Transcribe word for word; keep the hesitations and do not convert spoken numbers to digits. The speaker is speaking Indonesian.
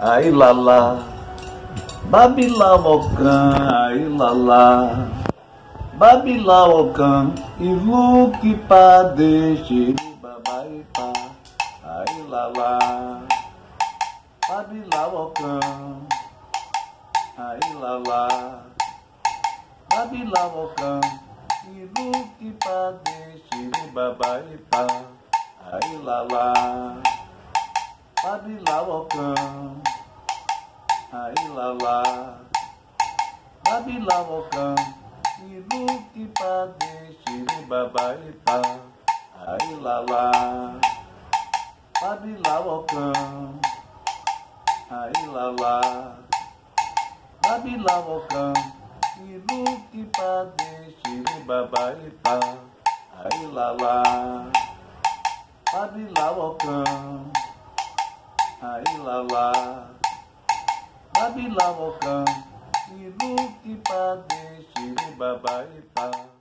Ailallah, babila wokan, ailallah, babila wokan, ìlú kí pàdé ṣe bàbá Ifá. Ailallah, babila wokan, ailallah, babila wokan, ìlú kí pàdé ṣe bàbá Ifá. Ailallah, babila wokan. Ailallah, babila wokan, ìlú kí pàdé ṣe bàbá Ifá. Ailallah, babila wokan. Ailallah, babila wokan, ìlú kí pàdé ṣe bàbá Ifá. Ailallah, babila wokan. Ailallah, babila wokan, ìlú kí pàdé ṣe bàbá Ifá.